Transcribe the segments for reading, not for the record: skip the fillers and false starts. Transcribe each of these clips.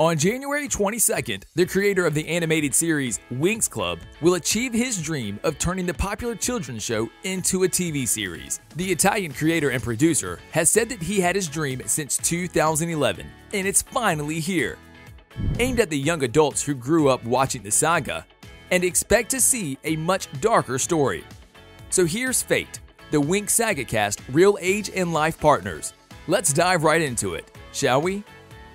On January 22nd, the creator of the animated series Winx Club will achieve his dream of turning the popular children's show into a TV series. The Italian creator and producer has said that he had his dream since 2011, and it's finally here. Aimed at the young adults who grew up watching the saga, and expect to see a much darker story. So here's Fate, the Winx Saga cast real age and life partners. Let's dive right into it, shall we?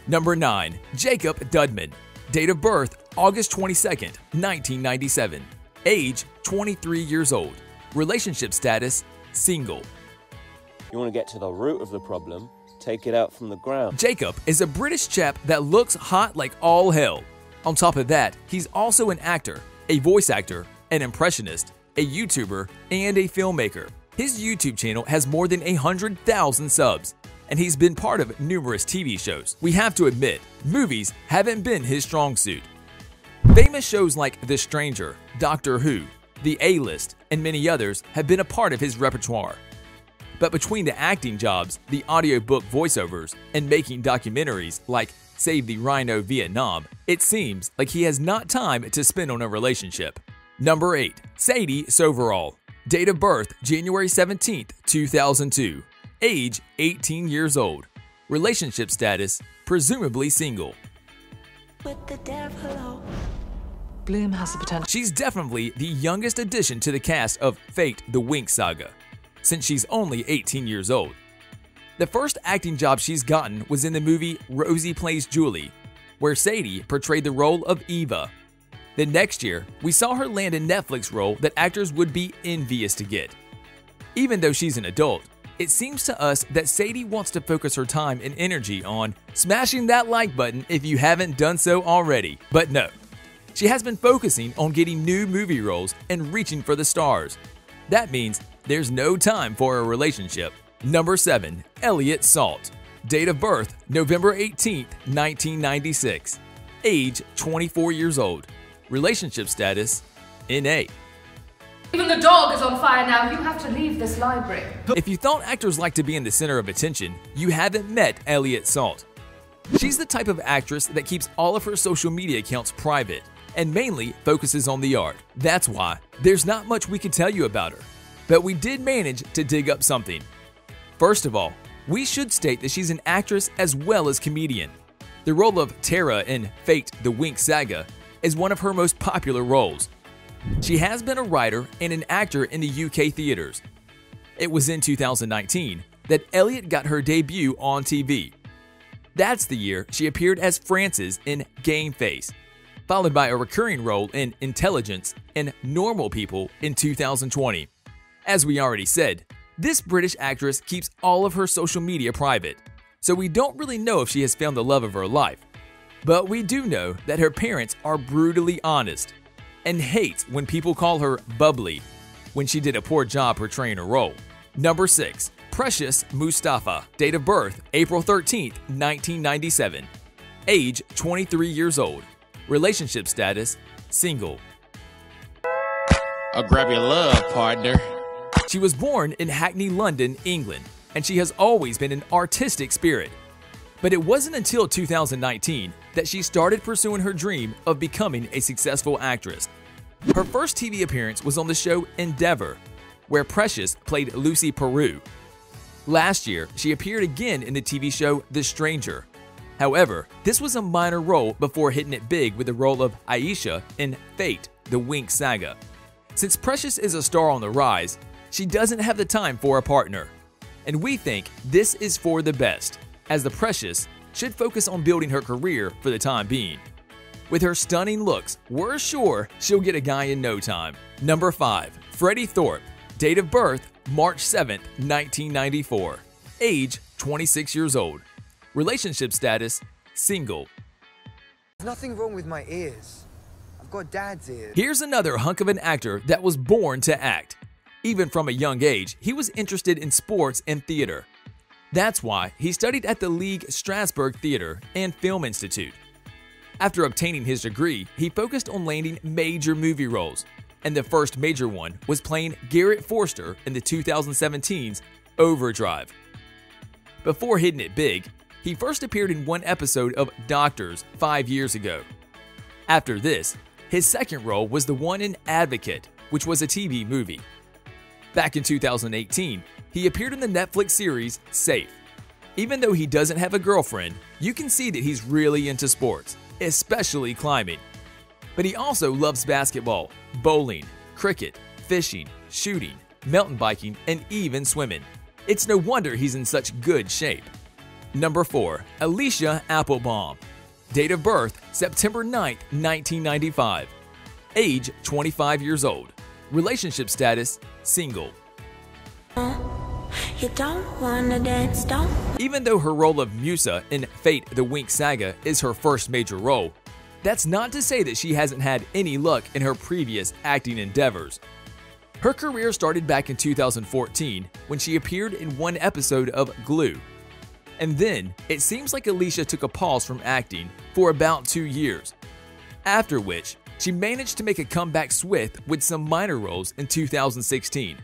Number 9. Jacob Dudman. Date of birth, August 22, 1997. Age, 23 years old. Relationship status, single. You want to get to the root of the problem, take it out from the ground. Jacob is a British chap that looks hot like all hell. On top of that, he's also an actor, a voice actor, an impressionist, a YouTuber, and a filmmaker. His YouTube channel has more than 100,000 subs, and he's been part of numerous TV shows. We have to admit, movies haven't been his strong suit. Famous shows like The Stranger, Doctor Who, The A-List, and many others have been a part of his repertoire. But between the acting jobs, the audiobook voiceovers, and making documentaries like Save the Rhino Vietnam, it seems like he has not time to spend on a relationship. Number 8. Sadie Soverall. Date of birth, January 17, 2002. Age, 18 years old. Relationship status, presumably single. With the devil. Bloom has the potential. She's definitely the youngest addition to the cast of Fate: The Winx Saga, since she's only 18 years old. The first acting job she's gotten was in the movie Rosie Plays Julie, where Sadie portrayed the role of Eva. The next year, we saw her land a Netflix role that actors would be envious to get. Even though she's an adult, it seems to us that Sadie wants to focus her time and energy on smashing that like button if you haven't done so already. But no, she has been focusing on getting new movie roles and reaching for the stars. That means there's no time for a relationship. Number 7. Elliot Salt. Date of birth, November 18, 1996. Age, 24 years old. Relationship status, NA. Even the dog is on fire now. You have to leave this library. If you thought actors like to be in the center of attention, you haven't met Elliot Salt. She's the type of actress that keeps all of her social media accounts private and mainly focuses on the art. That's why there's not much we can tell you about her. But we did manage to dig up something. First of all, we should state that she's an actress as well as comedian. The role of Tara in Fate: The Winx Saga is one of her most popular roles. She has been a writer and an actor in the UK theaters. It was in 2019 that Elliot got her debut on TV. That's the year she appeared as Frances in Game Face, followed by a recurring role in Intelligence and Normal People in 2020. As we already said, this British actress keeps all of her social media private, so we don't really know if she has found the love of her life. But we do know that her parents are brutally honest and hates when people call her bubbly when she did a poor job portraying her role. Number 6. Precious Mustapha. Date of birth, April 13, 1997. Age, 23 years old. Relationship status, single. I'll grab your love, partner. She was born in Hackney, London, England, and she has always been an artistic spirit. But it wasn't until 2019 that she started pursuing her dream of becoming a successful actress. Her first TV appearance was on the show Endeavour, where Precious played Lucy Peru. Last year, she appeared again in the TV show The Stranger. However, this was a minor role before hitting it big with the role of Aisha in Fate: The Winx Saga. Since Precious is a star on the rise, she doesn't have the time for a partner, and we think this is for the best, as the Precious should focus on building her career for the time being. With her stunning looks, we're sure she'll get a guy in no time. Number 5. Freddie Thorpe. Date of birth, March 7, 1994. Age, 26 years old. Relationship status, single. There's nothing wrong with my ears. I've got dad's ears. Here's another hunk of an actor that was born to act. Even from a young age, he was interested in sports and theater. That's why he studied at the Lee Strasbourg Theater and Film Institute. After obtaining his degree, he focused on landing major movie roles, and the first major one was playing Garrett Forster in the 2017's Overdrive. Before hitting it big, he first appeared in one episode of Doctors 5 years ago. After this, his second role was the one in Advocate, which was a TV movie. Back in 2018, he appeared in the Netflix series Safe. Even though he doesn't have a girlfriend, you can see that he's really into sports, especially climbing. But he also loves basketball, bowling, cricket, fishing, shooting, mountain biking, and even swimming. It's no wonder he's in such good shape. Number 4. Elisha Applebaum. Date of birth, September 9, 1995. Age, 25 years old. Relationship status, single. You don't wanna dance, don't. Even though her role of Musa in Fate: The Winx Saga is her first major role, that's not to say that she hasn't had any luck in her previous acting endeavors. Her career started back in 2014 when she appeared in one episode of Glue. And then, it seems like Elisha took a pause from acting for about 2 years, after which she managed to make a comeback with some minor roles in 2016.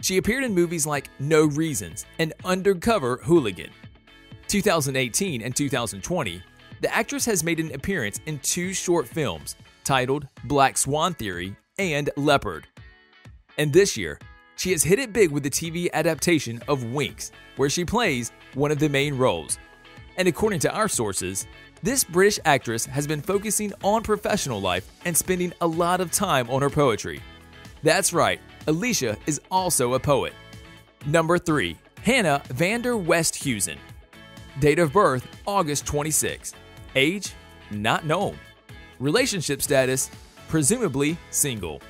She appeared in movies like No Reasons and Undercover Hooligan. 2018 and 2020, the actress has made an appearance in 2 short films titled Black Swan Theory and Leopard. And this year, she has hit it big with the TV adaptation of Winx, where she plays one of the main roles. And according to our sources, this British actress has been focusing on professional life and spending a lot of time on her poetry. That's right, Elisha is also a poet. Number 3. Hannah van der Westhuysen. Date of birth, August 26. Age, not known. Relationship status, presumably single.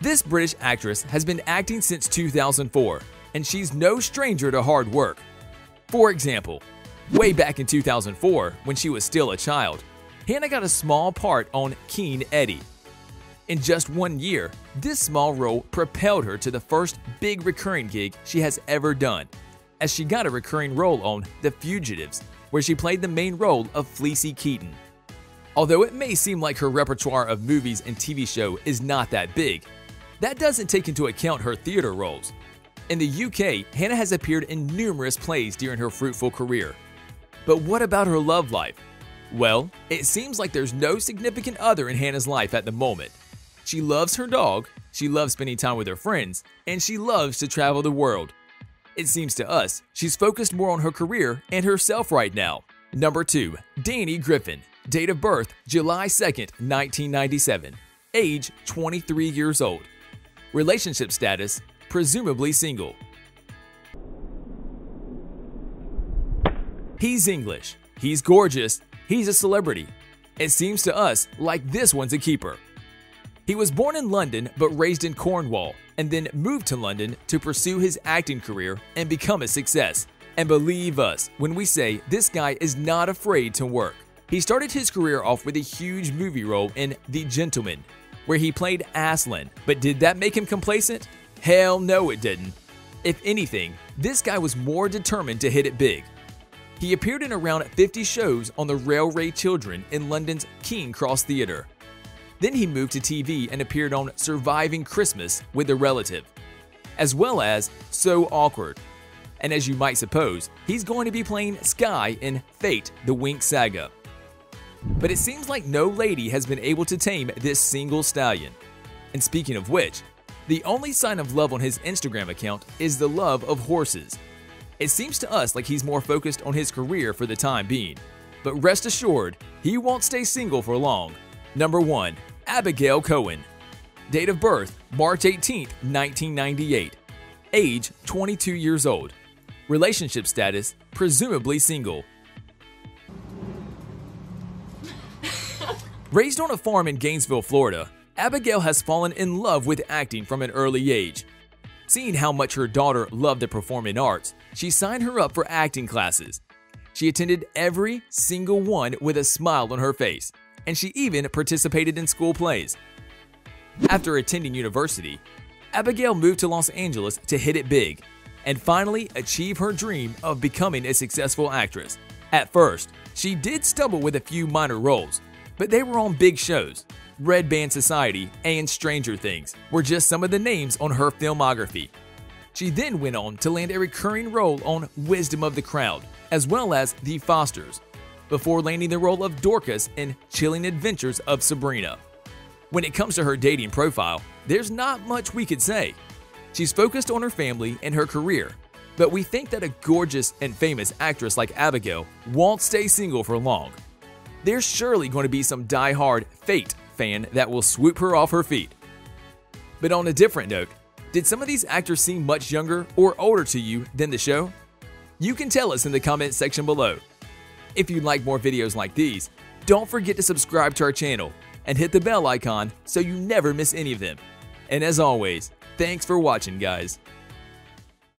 This British actress has been acting since 2004, and she's no stranger to hard work. For example, way back in 2004, when she was still a child, Hannah got a small part on Keen Eddie. In just 1 year, this small role propelled her to the first big recurring gig she has ever done, as she got a recurring role on The Fugitives, where she played the main role of Fleecy Keaton. Although it may seem like her repertoire of movies and TV show is not that big, that doesn't take into account her theater roles. In the UK, Hannah has appeared in numerous plays during her fruitful career. But what about her love life? Well, it seems like there's no significant other in Hannah's life at the moment. She loves her dog, she loves spending time with her friends, and she loves to travel the world. It seems to us she's focused more on her career and herself right now. Number 2. Danny Griffin. Date of birth, July 2nd, 1997. Age, 23 years old. Relationship status, presumably single. He's English, he's gorgeous, he's a celebrity. It seems to us like this one's a keeper. He was born in London but raised in Cornwall, and then moved to London to pursue his acting career and become a success. And believe us when we say this guy is not afraid to work. He started his career off with a huge movie role in The Gentleman, where he played Aslan, but did that make him complacent? Hell no, it didn't. If anything, this guy was more determined to hit it big. He appeared in around 50 shows on the Railway Children in London's King Cross Theatre. Then he moved to TV and appeared on Surviving Christmas with a Relative, as well as So Awkward. And as you might suppose, he's going to be playing Skye in Fate: The Winx Saga. But it seems like no lady has been able to tame this single stallion. And speaking of which, the only sign of love on his Instagram account is the love of horses. It seems to us like he's more focused on his career for the time being. But rest assured, he won't stay single for long. Number 1. Abigail Cowen. Date of birth, March 18, 1998. Age, 22 years old. Relationship status, presumably single. Raised on a farm in Gainesville, Florida, Abigail has fallen in love with acting from an early age. Seeing how much her daughter loved the performing arts, she signed her up for acting classes. She attended every single one with a smile on her face, and she even participated in school plays. After attending university, Abigail moved to Los Angeles to hit it big and finally achieve her dream of becoming a successful actress. At first, she did stumble with a few minor roles, but they were on big shows. Red Band Society and Stranger Things were just some of the names on her filmography. She then went on to land a recurring role on Wisdom of the Crowd, as well as The Fosters, before landing the role of Dorcas in Chilling Adventures of Sabrina. When it comes to her dating profile, there's not much we could say. She's focused on her family and her career, but we think that a gorgeous and famous actress like Abigail won't stay single for long. There's surely going to be some die-hard Fate fan that will swoop her off her feet. But on a different note, did some of these actors seem much younger or older to you than the show? You can tell us in the comment section below. If you'd like more videos like these, don't forget to subscribe to our channel and hit the bell icon so you never miss any of them. And as always, thanks for watching, guys.